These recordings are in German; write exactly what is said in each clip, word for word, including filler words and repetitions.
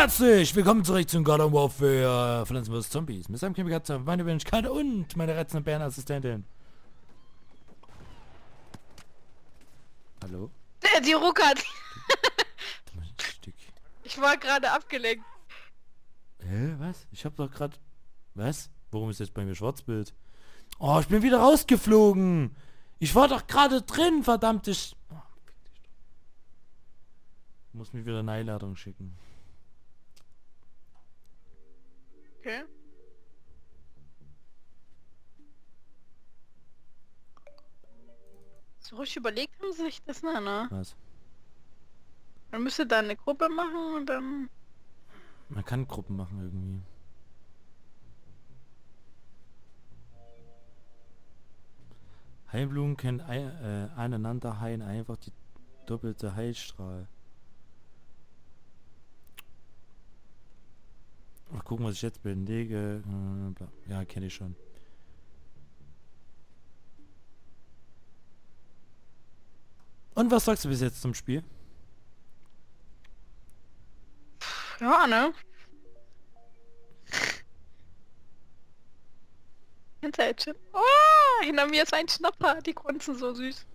Herzlich willkommen zurück zum Garden Warfare Pflanzen versus Zombies. Mit Samkamikaze, meine Wenigkeit und meine reizende Bärenassistentin. Hallo? Die ruckert. Ich war gerade abgelenkt. Hä, was? Ich hab doch gerade... Was? Warum ist jetzt bei mir Schwarzbild? Oh, ich bin wieder rausgeflogen. Ich war doch gerade drin, verdammt. Ich... Oh, ich muss mir wieder eine Einladung schicken. Okay. So ruhig überlegt haben sie sich das, ne? ne? Was? Man müsste da eine Gruppe machen und dann... Man kann Gruppen machen irgendwie. Heilblumen können ein, äh, aneinander heilen, einfach die doppelte Heilstrahl. Mal gucken, was ich jetzt belege. Ja, kenne ich schon. Und was sagst du bis jetzt zum Spiel? Ja, ne? Oh, hinter mir ist ein Schnapper. Die grunzen so süß.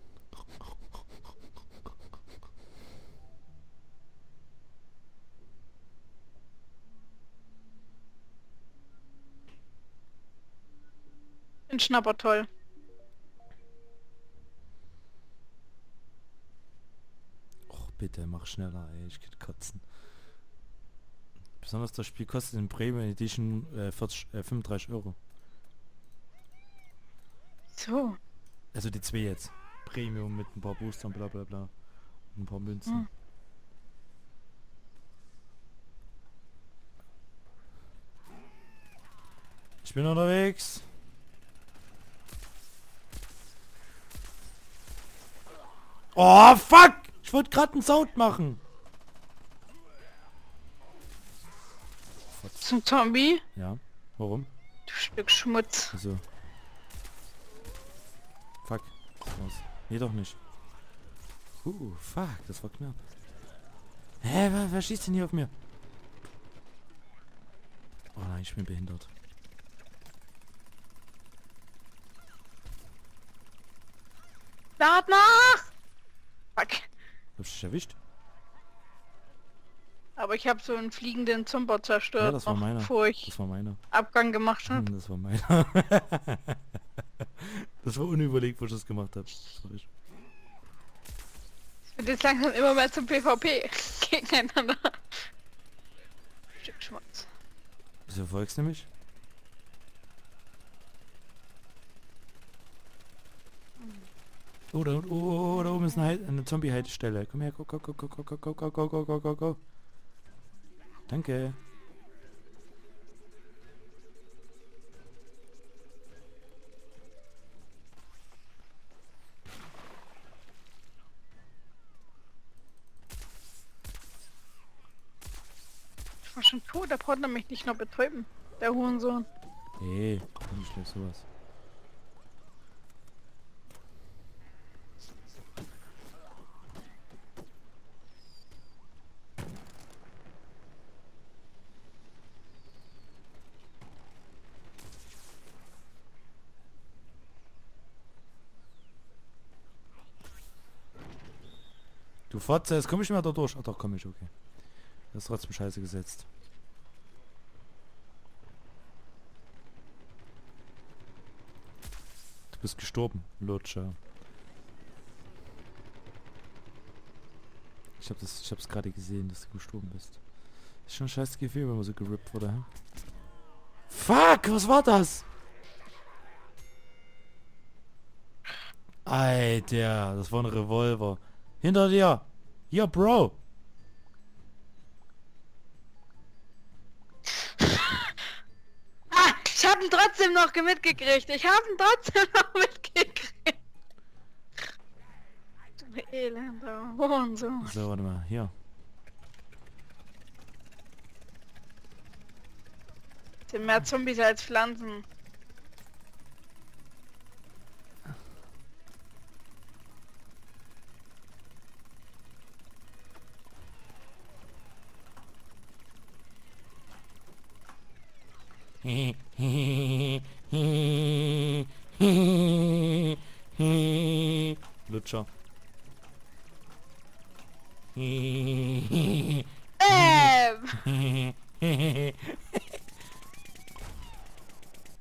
Den Schnapper toll. Och, bitte, mach schneller, ey. Ich kann kotzen. Besonders das Spiel kostet in Premium Edition äh, vierzig, äh, fünfunddreißig Euro. So. Also die zwei jetzt. Premium mit ein paar Boostern, bla bla bla. Und ein paar Münzen. Hm. Ich bin unterwegs. Oh, fuck! Ich wollte gerade einen Sound machen. Zum Zombie? Ja. Warum? Du Stück Schmutz. Also. Fuck. Raus. Nee, doch nicht. Uh, fuck. Das war knapp. Hä? Wer, wer schießt denn hier auf mir? Oh nein, ich bin behindert. Lad nach! Fuck. Hab ich dich erwischt? Aber ich habe so einen fliegenden Zomber zerstört, ja, das war meiner. Bevor ich das war meiner. Abgang gemacht habe. Hm, das war meiner. Das war unüberlegt, wo ich das gemacht habe. Es wird jetzt langsam immer mehr zum PvP gegeneinander. Stück Schmutz. Wieso folgst du nämlich? Oh, da, oh, da oben ist eine, eine Zombie-Haltestelle. Komm her, go, go, go, go, go, go, go, go, go, go, go, go. Danke. Ich war schon tot, da braucht er mich nicht noch betäuben. Der Hurensohn. Nee, nicht schlecht sowas. Du Fotze, jetzt komme ich mal da durch. Ach doch, komme ich, okay. Das ist trotzdem scheiße gesetzt. Du bist gestorben, Lutscher. Ich habe das, ich hab's gerade gesehen, dass du gestorben bist. Ist schon ein scheiß Gefühl, wenn man so gerippt wurde. Hm? Fuck, was war das? Alter, das war ein Revolver. Hinter dir! Hier, Bro! Ah, ich hab ihn trotzdem noch mitgekriegt! Ich hab ihn trotzdem noch mitgekriegt! Du elender Hohensohn! So, warte mal, hier. Es sind mehr Zombies als Pflanzen. Lutscher. Ähm.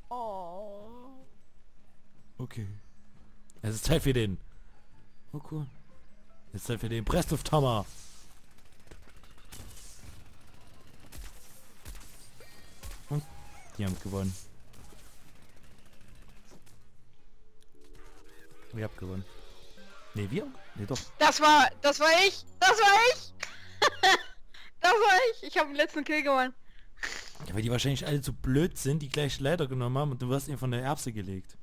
Oh. Okay. Es ist Zeit für den. Oh cool. Es ist Zeit für den Presslufthammer. Und die haben gewonnen. Wir haben gewonnen. Ne, wir? Ne, doch. Das war, das war ich! Das war ich! Das war ich! Ich habe den letzten Kill gewonnen. Ja, weil die wahrscheinlich alle zu blöd sind, die gleich Leiter genommen haben und du hast ihn von der Erbse gelegt.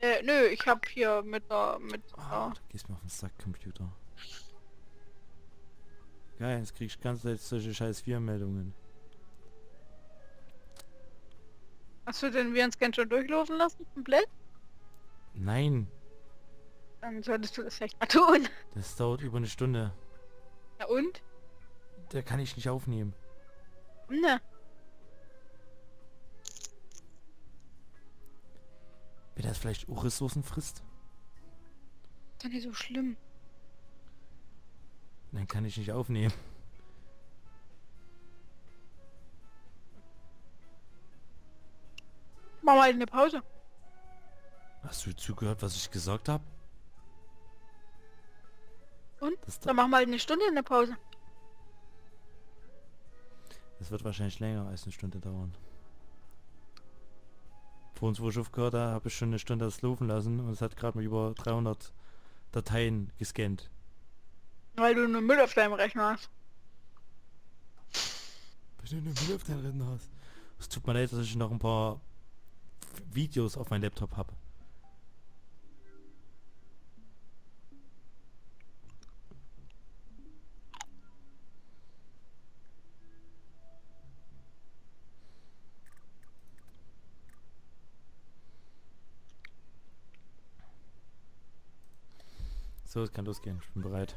Äh, nö, ich hab hier mit der... mit ah, da gehst mir auf den Sack, Computer. Geil, jetzt krieg ich ganz leicht solche scheiß Vier-Meldungen. Hast du den Virenscan schon durchlaufen lassen? Komplett? Nein. Dann solltest du das vielleicht mal tun. Das dauert über eine Stunde. Na und? Da kann ich nicht aufnehmen. Ne. Wenn das vielleicht auch Ressourcen frisst? Dann ist so schlimm. Dann kann ich nicht aufnehmen. Mach mal eine Pause. Hast du zugehört, was ich gesagt habe? Und? Das dann machen wir halt eine Stunde in der Pause. Es wird wahrscheinlich länger als eine Stunde dauern. Vor uns, wo ich aufgehört habe, habe ich schon eine Stunde das laufen lassen und es hat gerade mal über dreihundert Dateien gescannt. Weil du nur Müll auf deinem Rechner hast. Weil du nur Müll auf deinem Rechner hast. Es tut mir leid, dass ich noch ein paar Videos auf meinem Laptop habe. So, es kann losgehen. Ich bin bereit.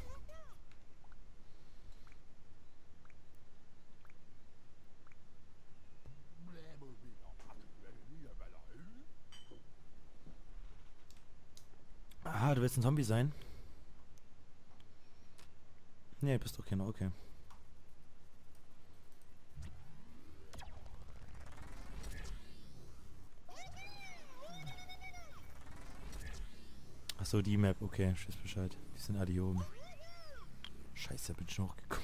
Aha, du willst ein Zombie sein? Nee, bist doch keiner. Okay. So, die Map, okay, ich weiß Bescheid. Die sind alle hier oben. Scheiße, bin ich noch gekommen.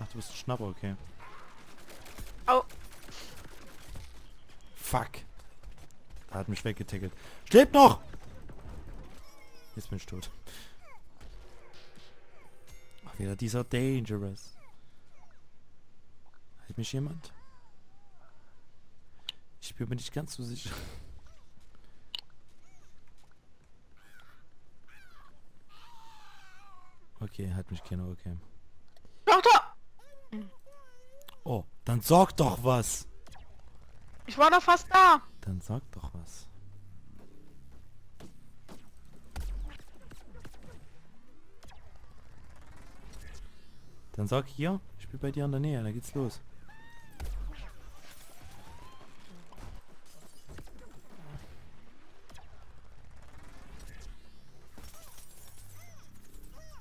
Ach, du bist ein Schnapper, okay. Au. Fuck. Hat mich weggetackelt. Steht noch! Jetzt bin ich tot. Ach, wieder dieser Dangerous. Hält mich jemand? Ich bin mir nicht ganz so sicher. Okay, hat mich keiner, okay. Doktor! Oh, dann sag doch was! Ich war doch fast da! Dann sag doch was. Dann sag hier, ich bin bei dir in der Nähe, da geht's los.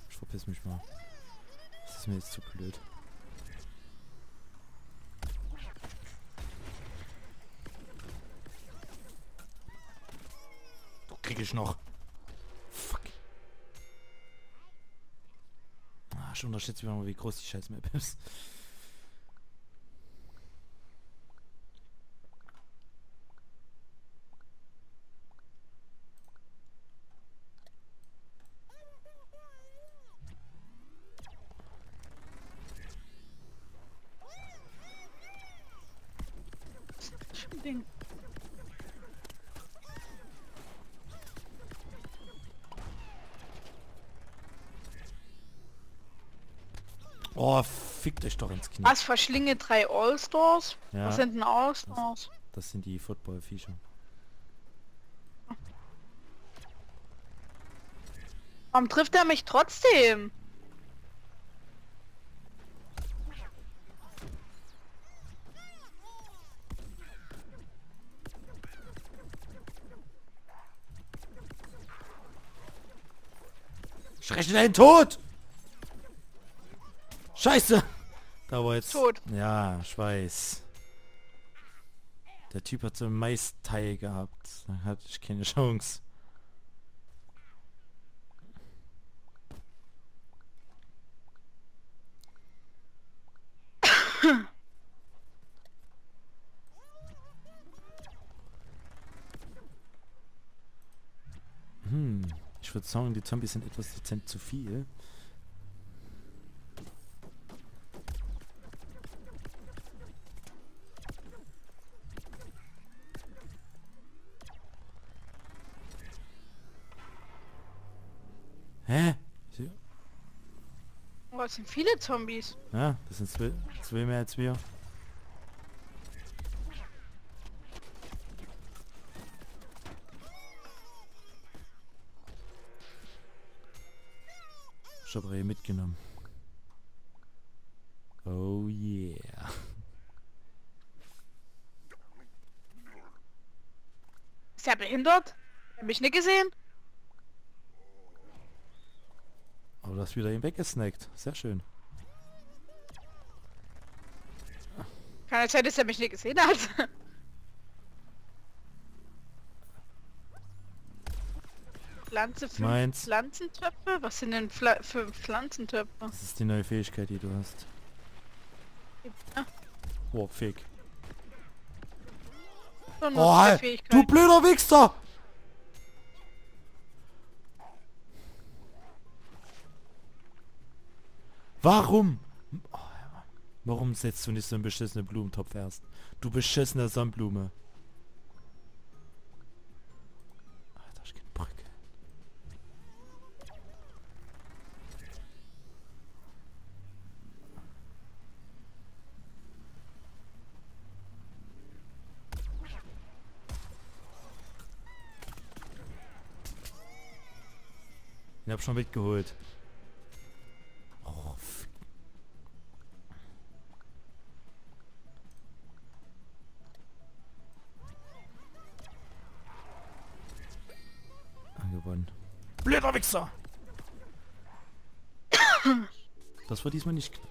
Ich verpiss mich mal. Das ist mir jetzt zu blöd. Ich noch. Fuck. Ah, schon unterschätzt wieder mal, wie groß die scheiß Map ist. fickt euch doch ins Knie. Was, verschlinge drei All-Stars? Ja. Was sind denn All-Stars? Das, das sind die Football-Viecher. Warum trifft er mich trotzdem? Schrecklich deinen Tod! Scheiße! Da war jetzt... Tot. Ja, ich weiß. Der Typ hat so einen Maisteil gehabt. Da hatte ich keine Chance. Hm. Ich würde sagen, die Zombies sind etwas dezent zu viel. Hä? Oh, es sind viele Zombies. Ja, das sind zwei, zwei mehr als wir. Ich habe hier mitgenommen. Oh yeah. Ist er behindert? Hab mich nicht gesehen? Aber du hast wieder ihn weggesnackt. Sehr schön. Keine Zeit, dass er mich nicht gesehen hat. Pflanze für Meins. Pflanzentöpfe? Was sind denn Pfl für Pflanzentöpfe? Das ist die neue Fähigkeit, die du hast. Ja. Oh, fick. So, oh, hey, du blöder Wichser! Warum? Oh, warum setzt du nicht so einen beschissenen Blumentopf erst? Du beschissene Sandblume. Ich hab schon weggeholt. Oh, gewonnen. Blöder Wichser! Das war diesmal nicht knapp.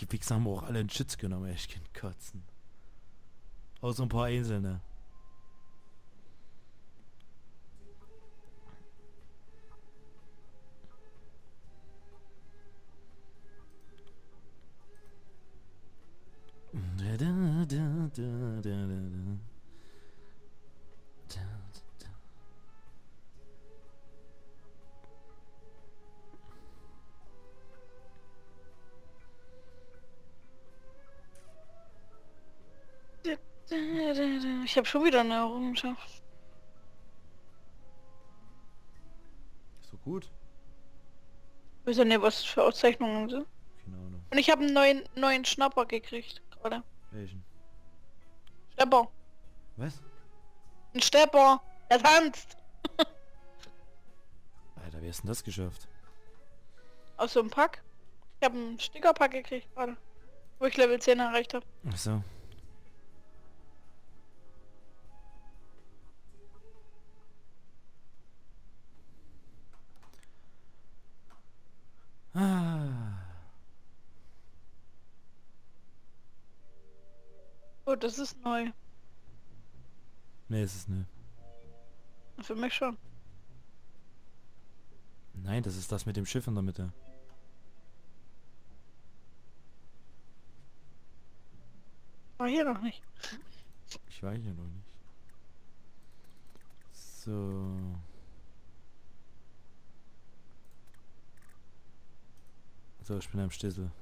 Die Wichser haben auch alle in Schutz genommen, echt kein Kotzen. Außer ein paar Einzelne. Ich habe schon wieder eine Errungenschaft. So gut. Ich weiß ja nicht, was für Auszeichnungen sind. Keine Ahnung. Und ich habe einen neuen neuen Schnapper gekriegt gerade. Welchen? Stepper. Was? Ein Stepper. Der tanzt. Alter, wie hast denn das geschafft? Aus so einem Pack. Ich habe einen Stickerpack gekriegt gerade, wo ich Level zehn erreicht habe. Ach so. Oh, das ist neu. Nee, es ist neu. Für mich schon. Nein, das ist das mit dem Schiff in der Mitte. War hier noch nicht. Ich war hier noch nicht. So. So, ich bin am Stissel.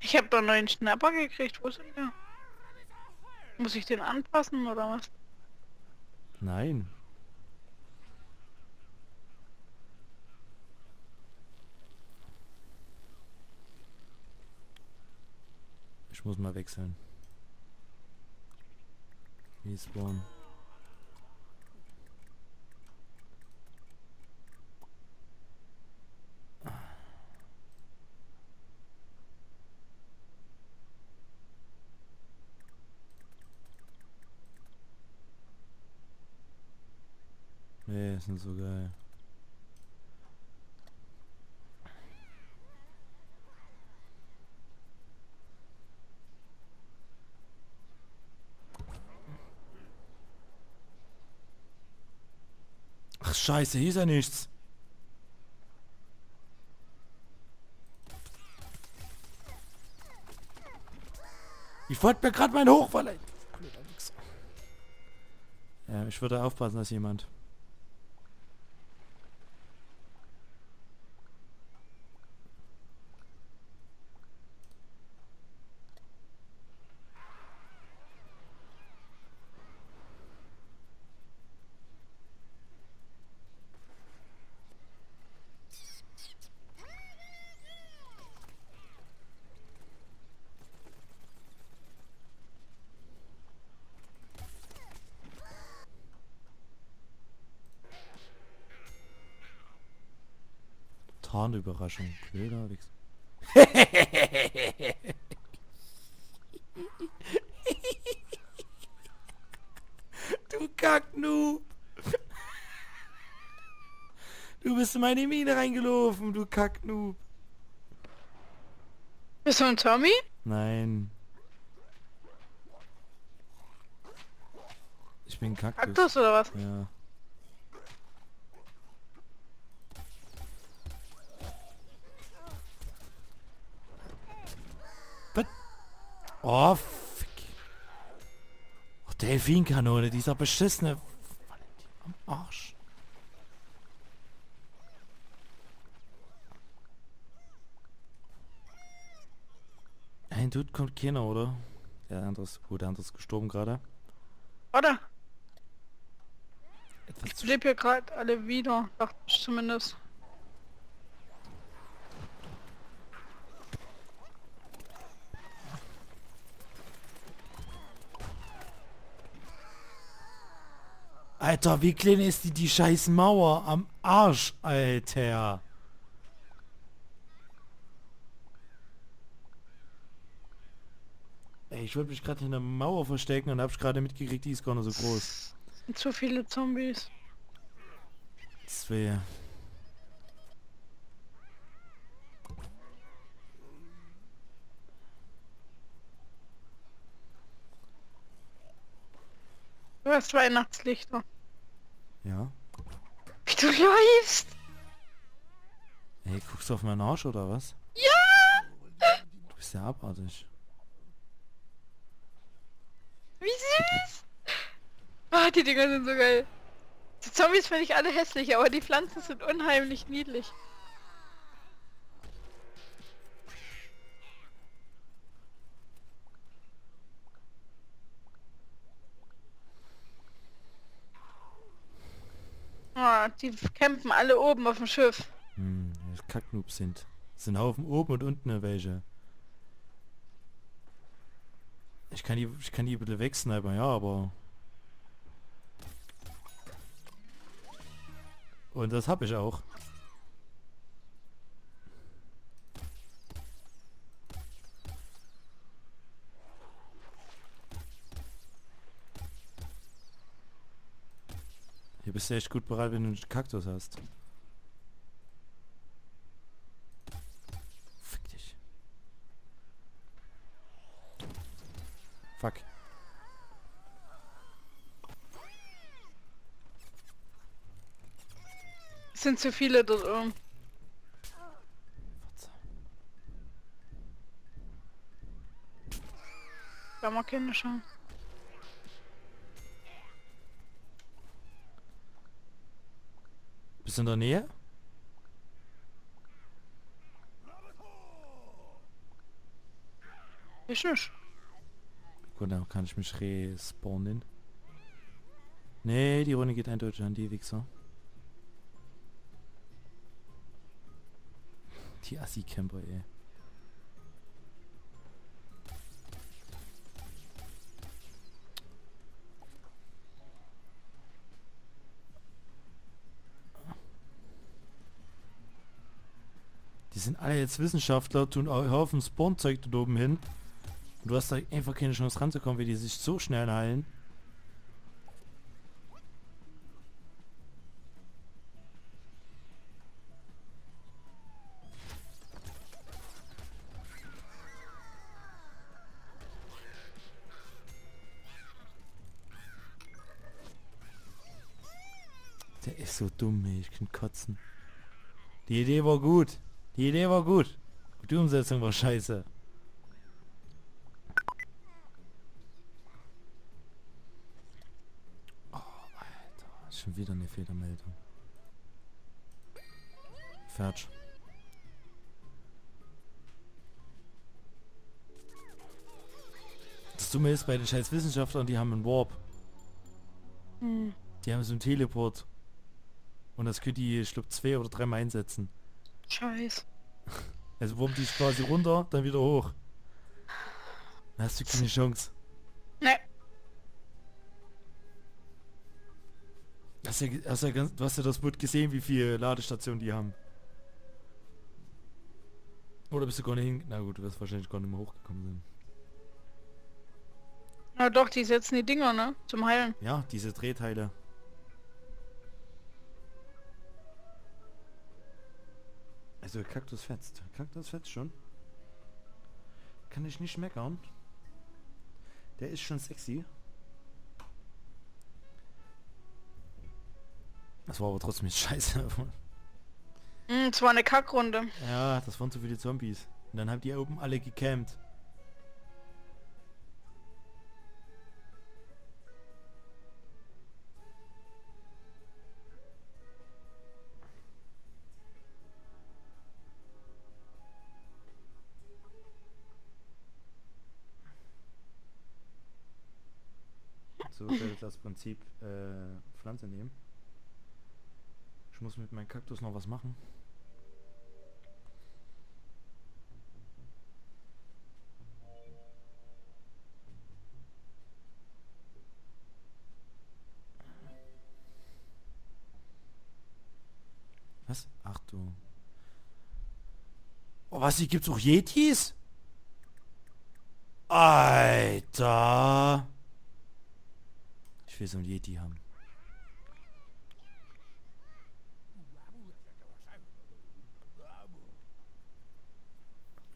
Ich habe da einen neuen Schnapper gekriegt, wo ist der? Muss ich den anpassen oder was? Nein. Ich muss mal wechseln. Respawn. Nee, das sind so geil. Ach scheiße, hier ist ja nichts. Ich wollte mir gerade mein Hoch verleihen. Ja, ich würde aufpassen, dass jemand... Tarnüberraschung. Blöder Wichs. Du Kacknoob. Du bist in meine Mine reingelaufen, du Kacknoob. Bist du ein Tommy? Nein. Ich bin Kaktus. Kaktus oder was? Ja. Oh, fick. Oh, Delfinkanone, dieser beschissene... Valentin am Arsch. Ein Dude kommt keiner, oder? Der andere ist... Oh, der andere ist gestorben gerade. Oder? Ich lebe hier gerade alle wieder, dachte ich zumindest. Alter, wie klein ist die, die scheiß Mauer am Arsch, Alter. Ey, ich wollte mich gerade hinter der Mauer verstecken und hab's gerade mitgekriegt, die ist gar nicht so groß. Zu viele Zombies. Zwei. Du hast Weihnachtslichter. Ja. Wie du läufst! Hey, guckst du auf meinen Arsch oder was? Ja! Du bist ja abartig. Wie süß! Ah, die Dinger sind so geil. Die Zombies finde ich alle hässlich, aber die Pflanzen sind unheimlich niedlich. Oh, die campen alle oben auf dem Schiff. Hm, Kacknoobs sind. Sind Haufen oben und unten welche. Ich kann die, ich kann die bitte wegsnipen, ja, aber... Und das hab ich auch. Du bist echt gut bereit, wenn du einen Kaktus hast. Fick dich. Fuck. Es sind zu viele dort oben. Da haben wir keine Chance. Bist du in der Nähe? Ich nicht. Gut, dann kann ich mich respawnen. Nee, die Runde geht eindeutig an die Wichser. Die Assi-Camper, ey. Die sind alle jetzt Wissenschaftler, tun einen Haufen Spawnzeug da oben hin. Und du hast da einfach keine Chance ranzukommen, weil die sich so schnell heilen. Der ist so dumm, ey. Ich kann kotzen. Die Idee war gut. Die Idee war gut. Die Umsetzung war scheiße. Oh, Alter. Schon wieder eine Fehlermeldung. Fertig. Das Dumme ist bei den scheiß Wissenschaftlern, die haben einen Warp. Hm. Die haben so einen Teleport. Und das könnt ihr, ich glaube, zwei oder dreimal einsetzen. Scheiß. Also wurmt die quasi runter, dann wieder hoch. Dann hast du keine Chance. Ne. Hast ja, hast ja ganz, du hast ja das Boot gesehen, wie viele Ladestationen die haben. Oder bist du gar nicht hin... Na gut, du wirst wahrscheinlich gar nicht mehr hochgekommen sein. Na doch, die setzen die Dinger, ne? Zum Heilen. Ja, diese Drehteile. Also Kaktus fetzt. Kaktus fetzt schon. Kann ich nicht meckern. Der ist schon sexy. Das war aber trotzdem scheiße. Mm, das war eine Kackrunde. Ja, das waren zu viele Zombies. Und dann haben die oben alle gecampt. So werdet das Prinzip äh, Pflanze nehmen. Ich muss mit meinem Kaktus noch was machen. Was? Ach du. Oh was, hier gibt's auch Yetis? Alter! Ich will so ein Yeti haben.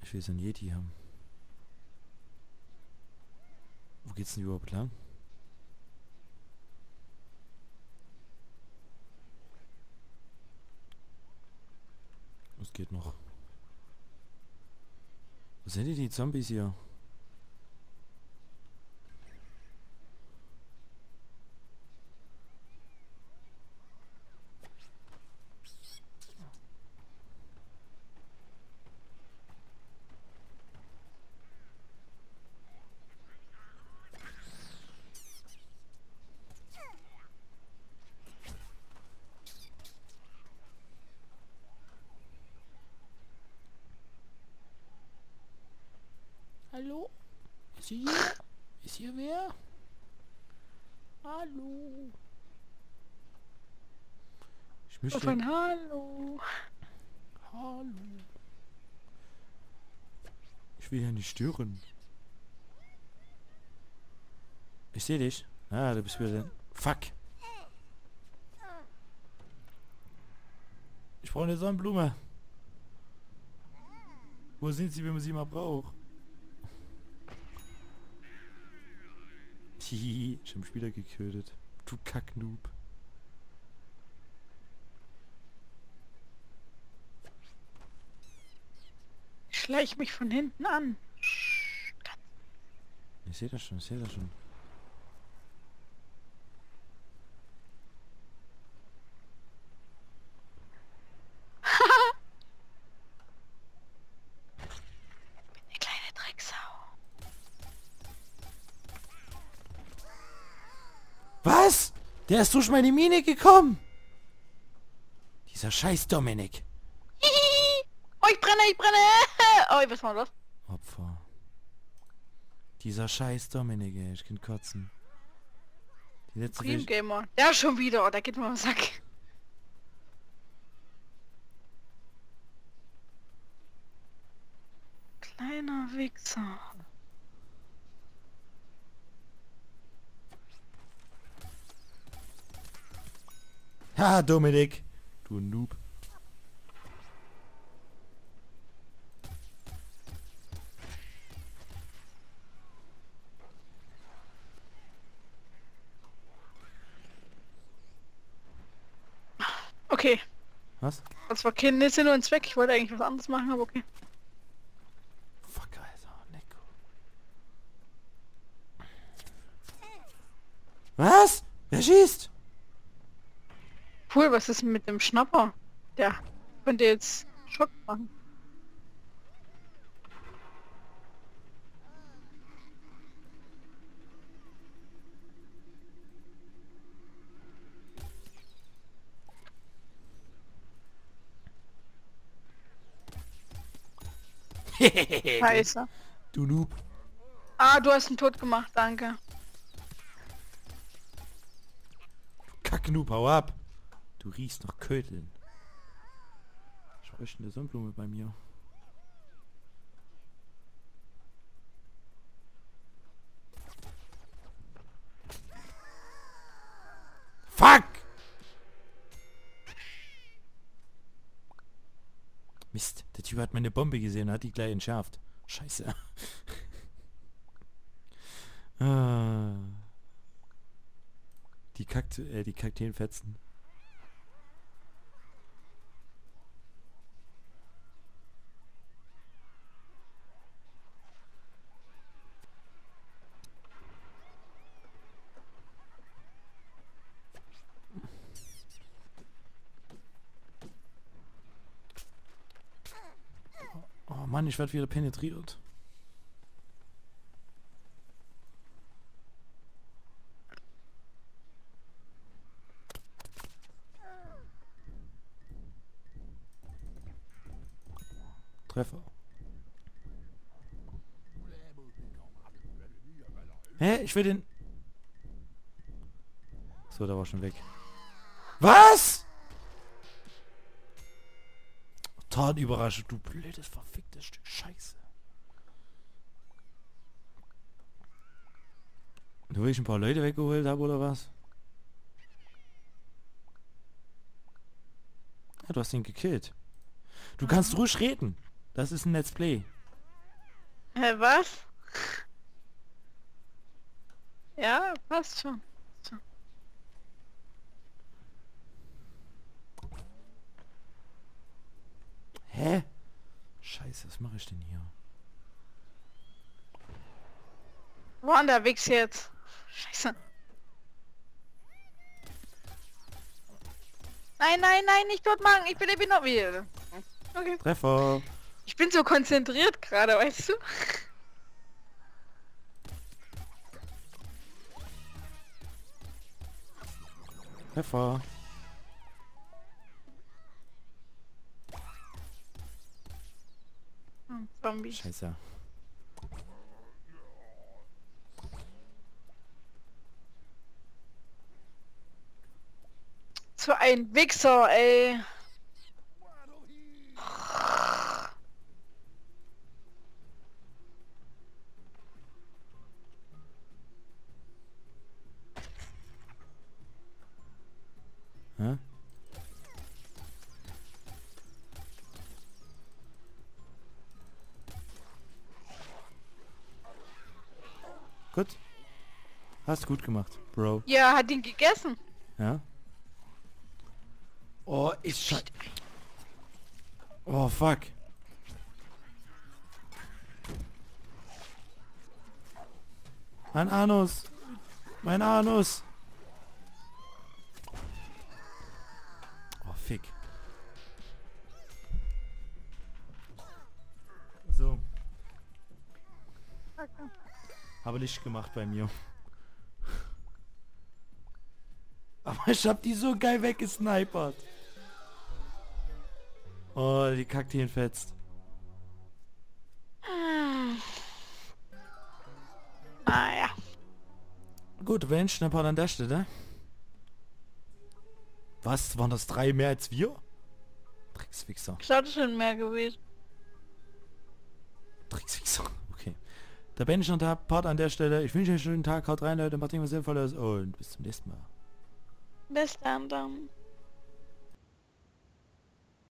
Ich will so ein Yeti haben. Wo geht's denn überhaupt lang? Was geht noch? Wo sind denn die Zombies hier? Hallo? Ist hier? Ist hier wer? Hallo? Ich möchte... Hallo? Hallo? Hallo? Ich will ja nicht stören. Ich sehe dich. Ah, du bist wieder... Fuck! Ich brauche eine Sonnenblume. Wo sind sie, wenn man sie mal braucht? Ich hab wieder geködet. Du Kacknoob. Ich schleich mich von hinten an. Ich sehe das schon, ich sehe das schon. Was? Der ist durch meine Mine gekommen! Dieser scheiß Dominik! Hihi. Oh, ich brenne, ich brenne! Oh, ich weiß mal was. Opfer. Dieser scheiß Dominik, ey. Ich kann kotzen. Die letzte Dream Gamer. Ja, schon wieder. Oh, da geht mir am Sack. Wichser. Ha, Dominik. Du Noob. Okay. Was? Das war kein Sinn und Zweck. Ich wollte eigentlich was anderes machen, aber okay. Fuck, Alter. Nico. Was? Wer schießt? Cool, was ist mit dem Schnapper? Der könnte jetzt Schock machen. Scheiße. Du Noob. Ah, du hast ihn tot gemacht, danke. Kack Noob, hau ab. Du riechst nach Köteln. Ich bräuchte eine Sonnenblume bei mir. Fuck! Mist, der Typ hat meine Bombe gesehen und hat die gleich entschärft. Scheiße. Ah. Die Kakt äh, die Kakteenfetzen. Mann, ich werde wieder penetriert. Treffer. Hä? Ich will den... So, da war schon weg. Was? Tarnüberraschung, du blödes, verficktes Stück Scheiße. Nur weil ich ein paar Leute weggeholt habe, oder was? Ja, du hast ihn gekillt. Du kannst ruhig reden. Das ist ein Let's Play. Hä, was? Ja, passt schon. Hä? Scheiße, was mache ich denn hier? Wo an der Wichs jetzt? Scheiße. Nein, nein, nein, nicht dort machen. Ich bin eben noch wieder. Okay. Treffer. Ich bin so konzentriert gerade, weißt du? Treffer. Zombies. Scheiße. So ein Wichser, ey. Hä? Gut. Hast gut gemacht, Bro. Ja, hat ihn gegessen. Ja. Oh, ist scheiße. Oh, fuck. Mein Anus. Mein Anus. Oh, fick. So. Okay. Habe Licht gemacht bei mir. Aber ich hab die so geil weggesnipert. Oh, die Kakteen fetzt. Hm. Ah ja. Gut, wenn Schnapper an der Stelle. Was? Waren das drei mehr als wir? Dreckswichser. Ich hatte schon mehr gewesen. Dreckswichser. Okay. Da bin ich noch der Part an der Stelle. Ich wünsche euch einen schönen Tag. Haut rein, Leute. Macht irgendwas Sinnvolles und bis zum nächsten Mal. Bis dann, dann.